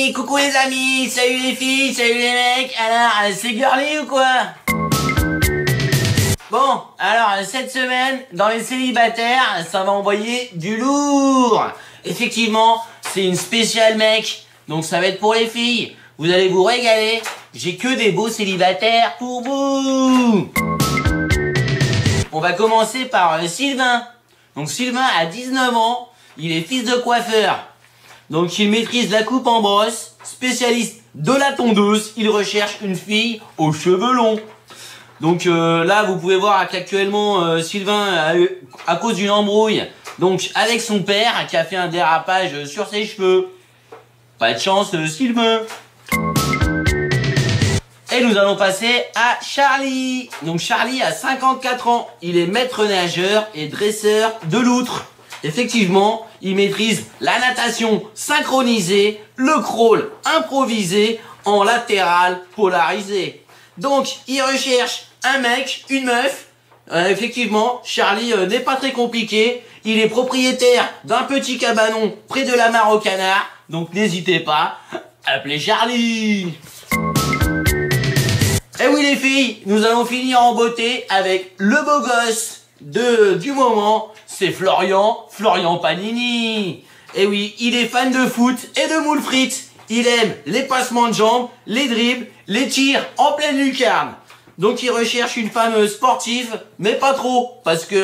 Panini, coucou les amis, salut les filles, salut les mecs. Alors, c'est girly ou quoi? Bon, alors cette semaine, dans les célibataires, ça va envoyer du lourd. Effectivement, c'est une spéciale mec, donc ça va être pour les filles. Vous allez vous régaler, j'ai que des beaux célibataires pour vous. On va commencer par Sylvain. Donc Sylvain a 19 ans, il est fils de coiffeur. Donc il maîtrise la coupe en brosse, spécialiste de la tondeuse, il recherche une fille aux cheveux longs. Donc là vous pouvez voir qu'actuellement Sylvain a eu, à cause d'une embrouille, donc avec son père qui a fait un dérapage sur ses cheveux. Pas de chance Sylvain. Et nous allons passer à Charlie. Donc Charlie a 54 ans, il est maître nageur et dresseur de loutre. Effectivement, il maîtrise la natation synchronisée, le crawl improvisé en latéral polarisé. Donc, il recherche un mec, une meuf. Effectivement, Charlie n'est pas très compliqué. Il est propriétaire d'un petit cabanon près de la mare aux canards. Donc, n'hésitez pas, appelez Charlie. Et oui les filles, nous allons finir en beauté avec le beau gosse du moment. C'est Florian Panini. Et oui, il est fan de foot et de moules frites. Il aime les passements de jambes, les dribbles, les tirs en pleine lucarne. Donc il recherche une femme sportive, mais pas trop, parce que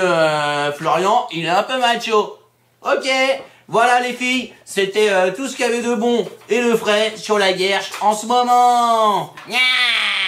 Florian, il est un peu macho. Ok, voilà les filles, c'était tout ce qu'il y avait de bon et de frais sur la guerche en ce moment. Yeah.